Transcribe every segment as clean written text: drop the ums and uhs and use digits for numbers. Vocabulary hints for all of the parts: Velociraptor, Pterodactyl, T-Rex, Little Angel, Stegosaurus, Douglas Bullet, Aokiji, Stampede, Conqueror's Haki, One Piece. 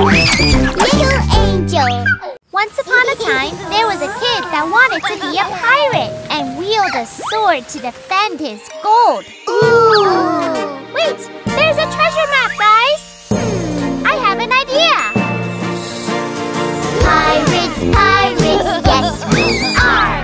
Little Angel. Once upon a time, there was a kid that wanted to be a pirate and wield a sword to defend his gold. Ooh! Wait! There's a treasure map, guys! I have an idea! Pirates, pirates, yes we are!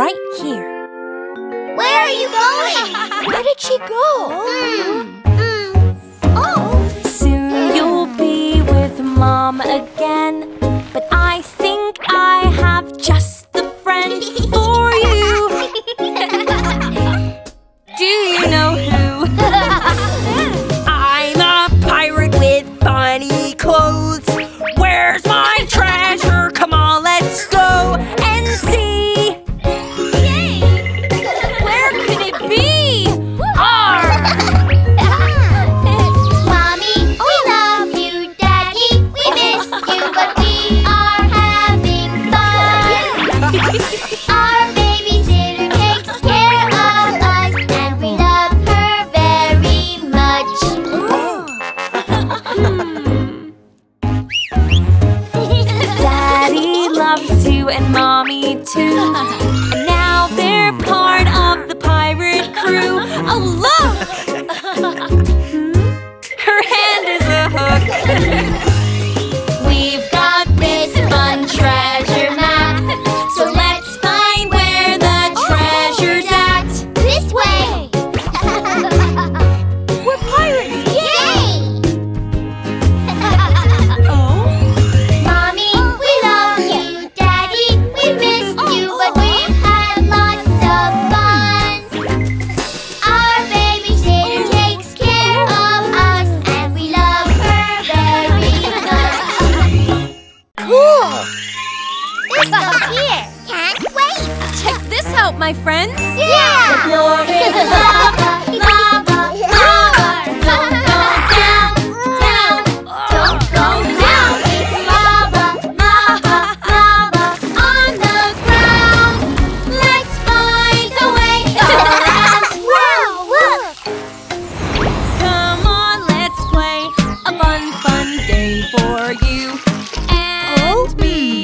right here. Where are you going? Where did she go? Oh! Soon you'll be with Mom again, but I think I have just the friend for you. Do you know who? I'm a pirate with funny clothes. Where's my treasure? Come on, let's go and see. And now they're part of the pirate crew. Oh, look! Her hand is a hook. We've got this fun treasure map, so let's find where the treasure's at. This way! We're pirates! Yay! Mommy, we love you. Daddy, we miss you. My friends? Yeah! The door is lava, lava, lava! Don't go down, down! Don't go down! It's lava, lava, lava on the ground! Let's find a way around! Wow, look! Come on, let's play a fun, fun game for you and me.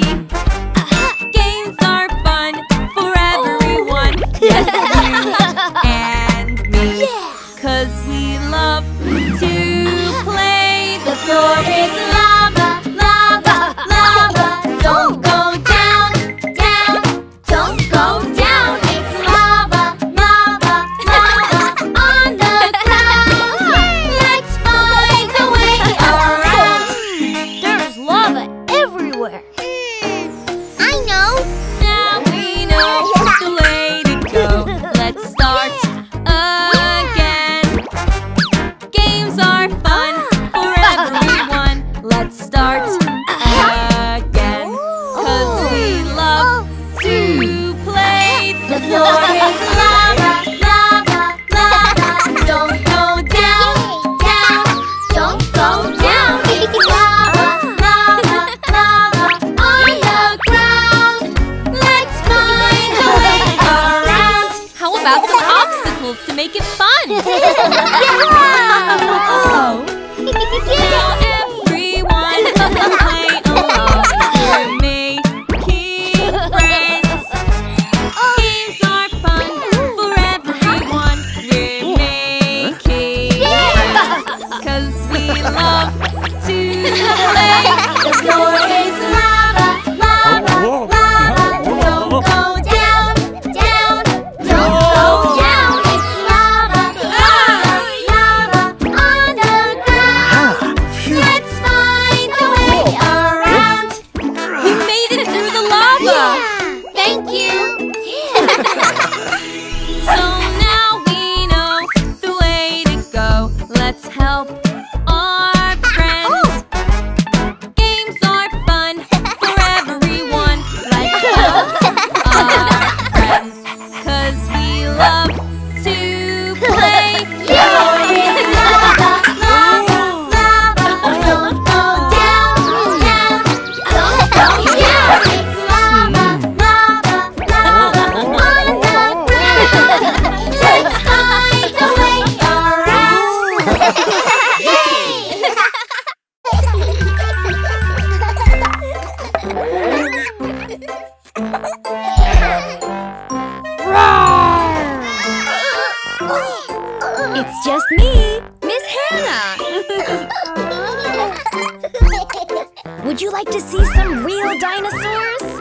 Like to see some real dinosaurs?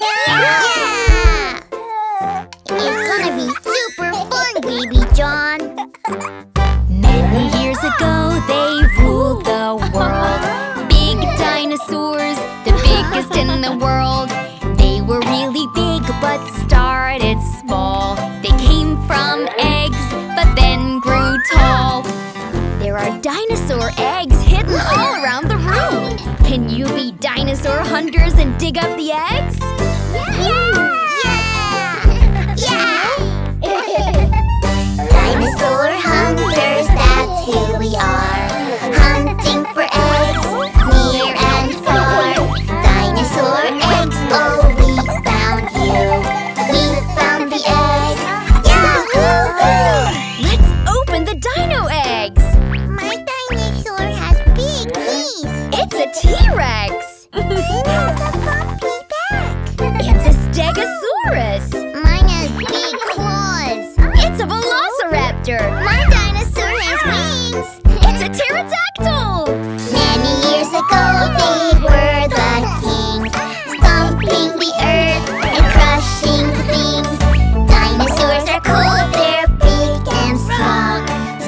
Yeah! in the world. They were really big but started small. They came from eggs but then grew tall. There are dinosaur eggs hidden all around the room. Can you be dinosaur hunters and dig up the eggs? Yeah! Yeah! Yeah! Dinosaur hunters, that's who we are. Hunting for eggs, near and far. Dinosaur eggs, oh, we found you. We found the eggs. Yahoo! Let's open the dino eggs. My dinosaur has big teeth. It's a T-Rex. Mine has a bumpy back. It's a Stegosaurus. Mine has big claws. It's a Velociraptor. My dinosaur has wings. It's a Pterodactyl. Many years ago, they were the kings, stomping the earth and crushing things. Dinosaurs are cool, they're big and strong,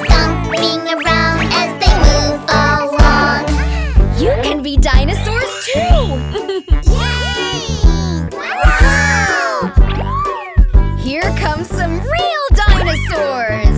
stomping around as they move along. You can be dinosaurs too! Yay! Wow! Here comes some real dinosaurs!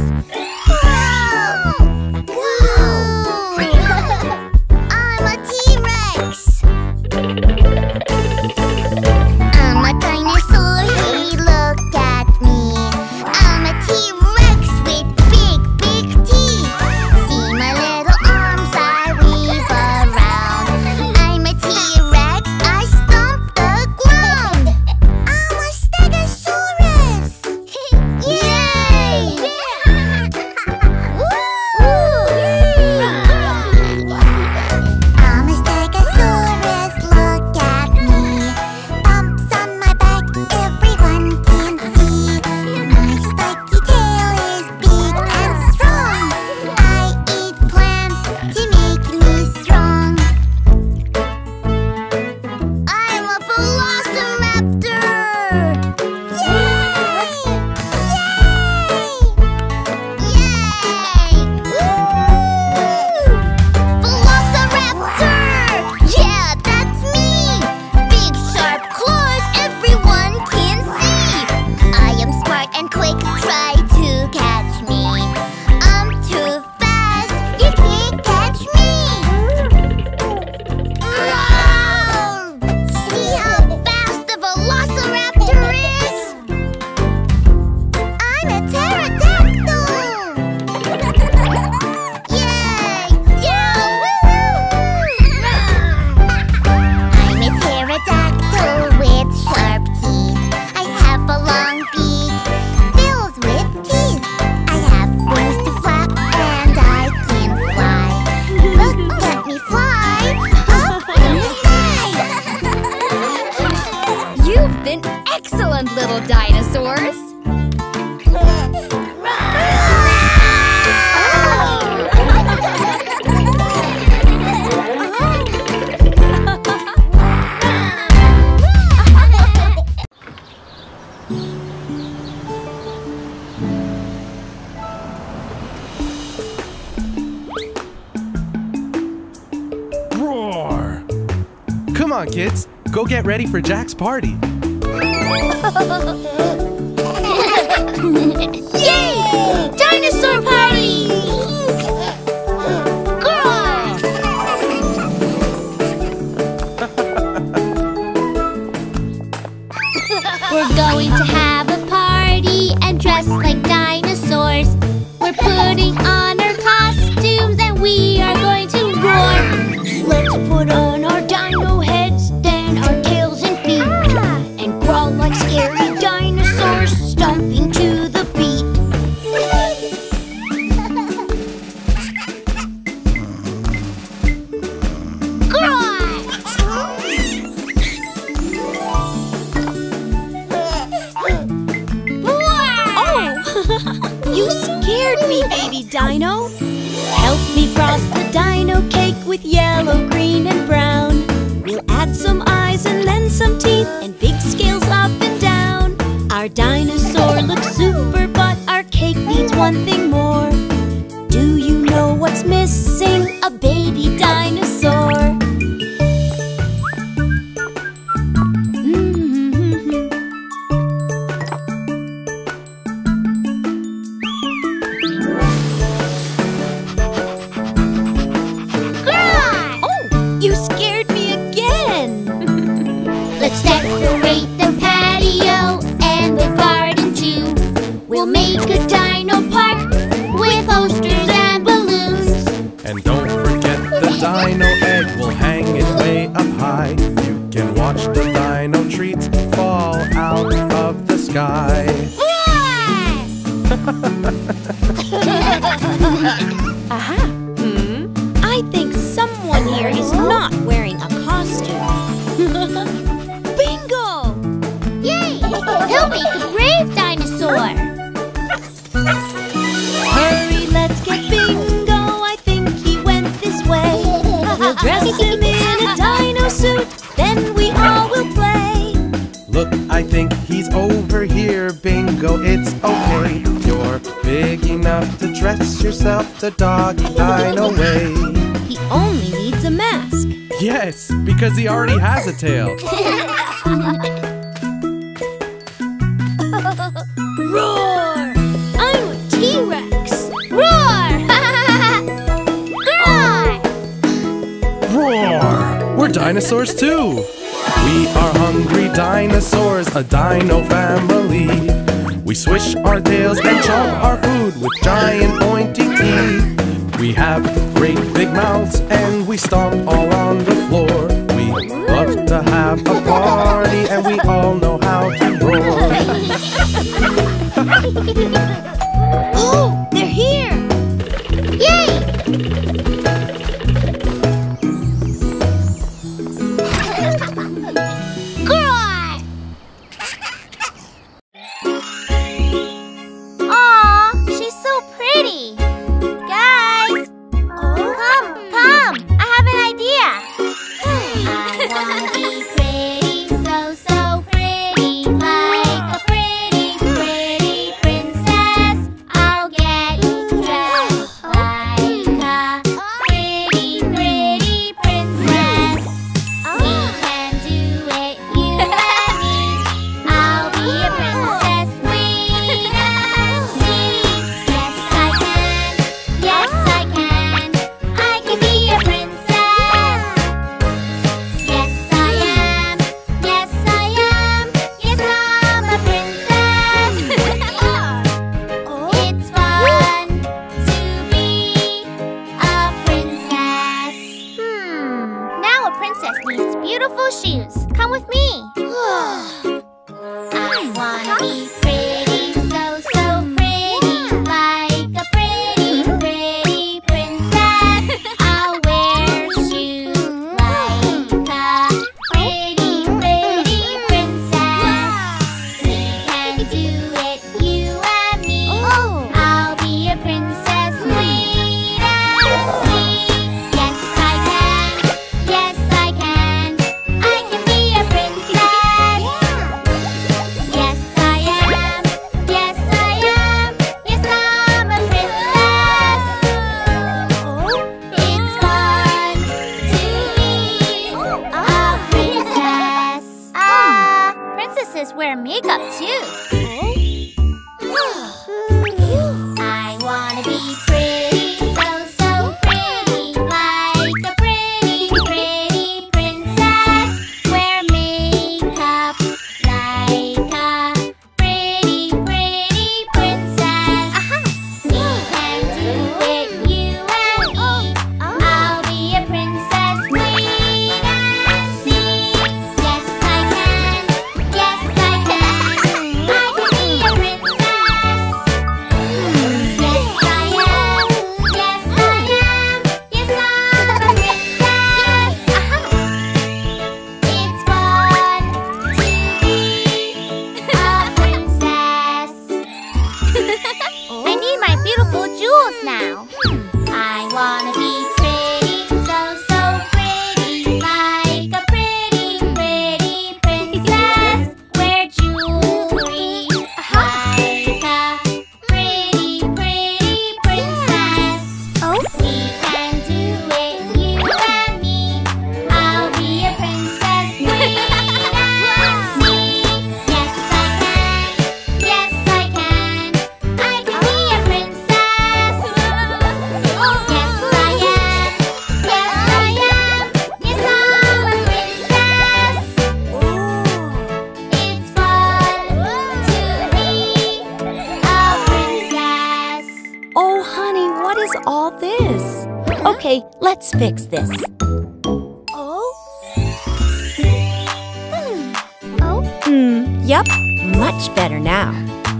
Kids, go get ready for Jack's party. Yay! Dinosaur party! We're going to have a party and dress like dinosaurs. We're putting on our costumes and we are going to roar. Let's put on our dino heads. Scary dinosaurs stomping to the beat. Oh! You scared me, baby dino. Help me frost the dino cake with yellow, green, and brown. We'll add some eyes and then some teeth and big scales up and down. Our dinosaur looks super, but our cake needs one thing more. Do you know what's missing? A baby dinosaur. Let's decorate the patio and the garden too. We'll make a dino park with posters and balloons. And don't forget the dino egg, we'll hang it way up high. You can watch the dino treats fall out of the sky. Aha! I think someone here is not wearing a costume. He'll make a brave dinosaur! Hurry, let's get Bingo! I think he went this way. We'll dress him in a dino suit, then we all will play. Look, I think he's over here, Bingo, it's okay. You're big enough to dress yourself the dog dino way. He only needs a mask. Yes, because he already has a tail. Roar! I'm a T-Rex! Roar! Roar! Roar! We're dinosaurs too! We are hungry dinosaurs, a dino family. We swish our tails and chomp our food with giant pointy teeth. We have great big mouths and we stomp all on the floor. We love to have a party and we all know how to roar. Oh, they're here! Yay! Roar! Aw, she's so pretty! Guys! Come! I have an idea! I wanna be pretty, so pretty, like a Okay, let's fix this. Oh? Yep, much better now.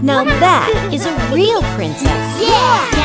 Now that is a real princess. Yeah! Yes.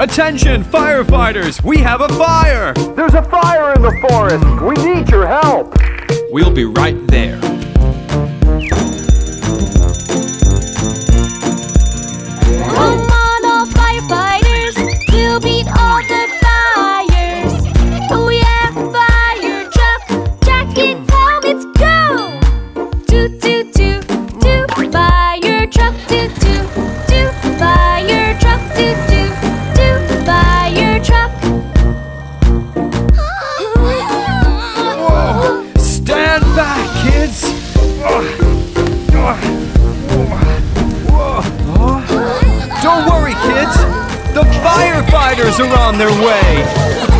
Attention, firefighters! We have a fire! There's a fire in the forest! We need your help! We'll be right there. Come on, all firefighters! We'll beat all the fires! Oh yeah, fire truck! Jack it home, it's go! guards! The firefighters are on their way!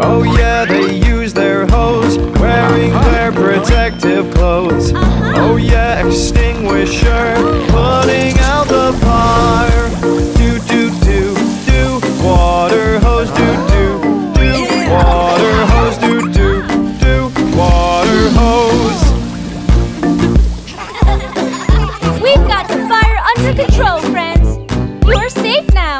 Oh yeah, they use their hose, wearing their protective clothes. Oh yeah, extinguisher, putting out the fire. Do do do do, water hose, do do do, water hose, do do do, water hose. We've got the fire under control, friends. You're safe now.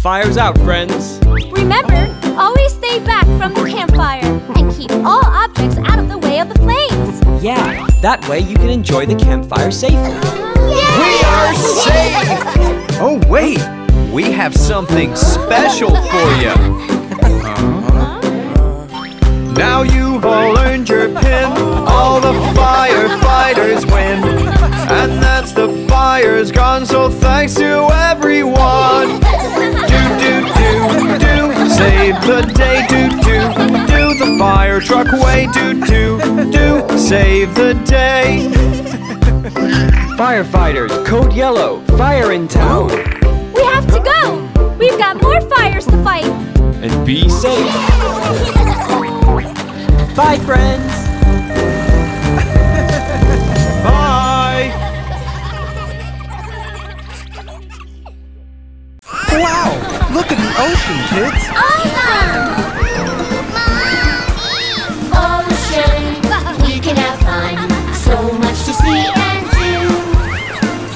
Fire's out, friends. Remember, always stay back from the campfire and keep all objects out of the way of the flames. Yeah, that way you can enjoy the campfire safely. Yay! We are safe! Oh, wait! We have something special for you. Now you've all earned your pin. All the firefighters win. And that's the fire's gone, so thanks to everyone. Do, do, do, do, save the day, do, do, do, the fire truck way, do, do, do, save the day. Firefighters, code yellow, fire in town. We have to go. We've got more fires to fight. And be safe. Bye, friends. Bye. Wow! Look at the ocean, kids! Awesome! Ocean, we can have fun. So much to see and do.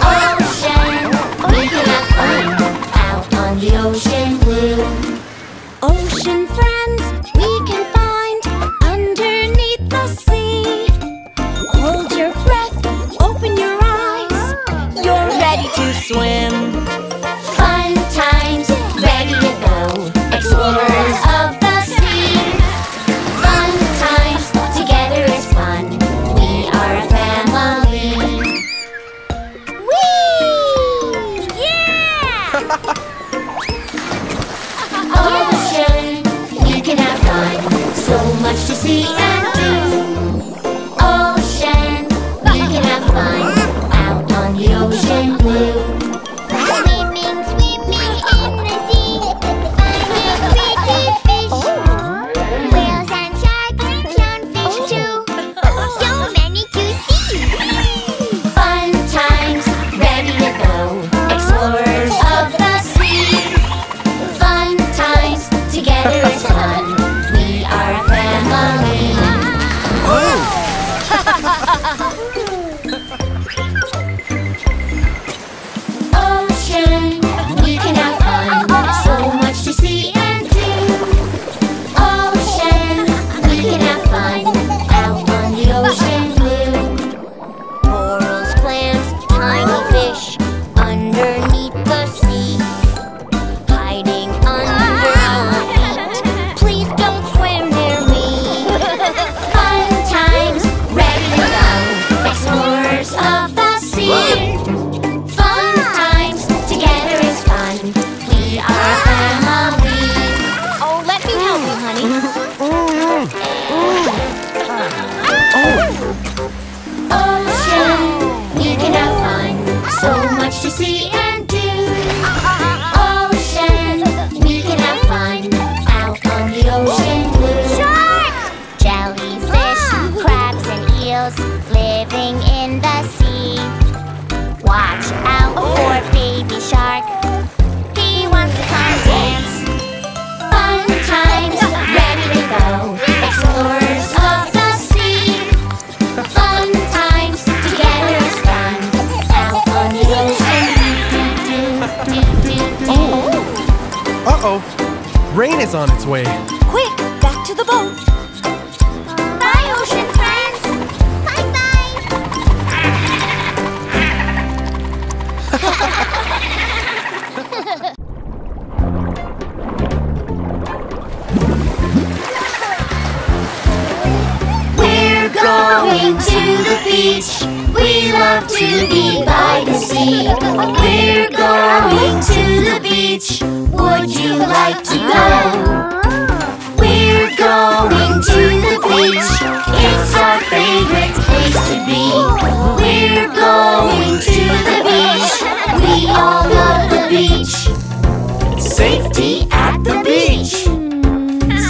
Ocean, we can have fun. Out on the ocean blue. Ocean friends, we can find underneath the sea. Hold your breath, open your eyes. You're ready to swim. See and do. Ocean, we can have fun out on the ocean blue. Uh-oh, rain is on its way. Quick, back to the boat. Bye, ocean friends. Bye-bye. We're going to the beach. We love to be by the sea. We're going to the beach. Would you like to go? We're going to the beach. It's our favorite place to be. We're going to the beach. We all love the beach. Safety at the beach.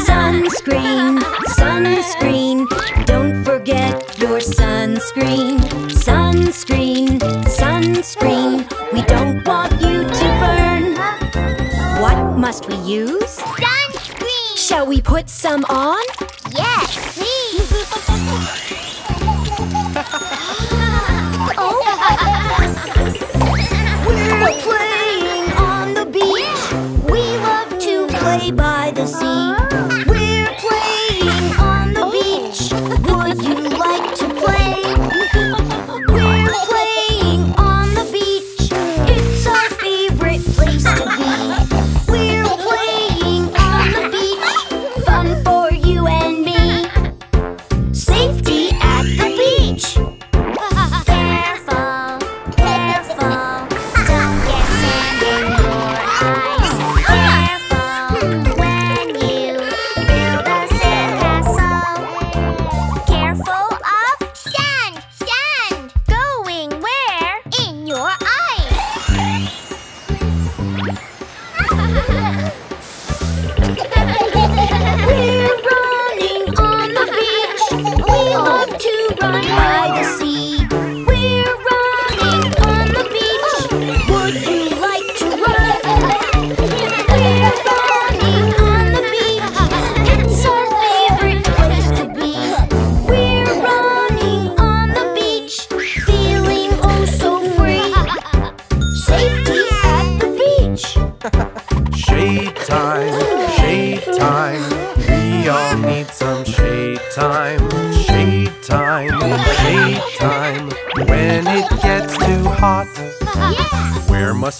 Sunscreen, sunscreen. Don't forget your sunscreen. Sunscreen, sunscreen. We don't want you to burn. What must we use? Sunscreen! Shall we put some on? Yes, please! Oh. We're playing on the beach. We love to play by the sea. We're playing on the beach. Would you like to play?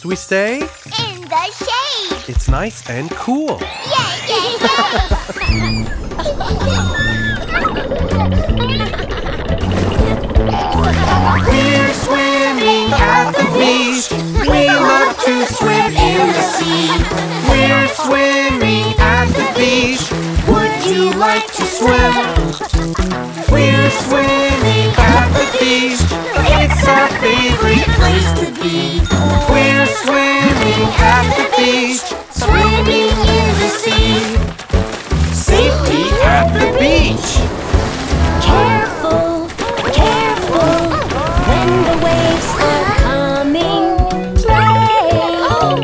We stay in the shade. It's nice and cool. Yeah, yeah, yeah. We're swimming at the beach. We love to swim in the sea. We're swimming at the beach. Would you like to swim? We're swimming at the beach. It's our favorite place to be. We're swimming at the beach, swimming in the sea. Safety at the beach. Careful, careful, when the waves are coming. Play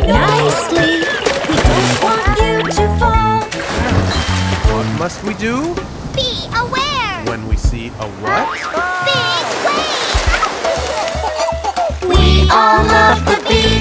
nicely, we don't want you to fall. What must we do? Be aware. When we see a what? Big wave! We all love the beach.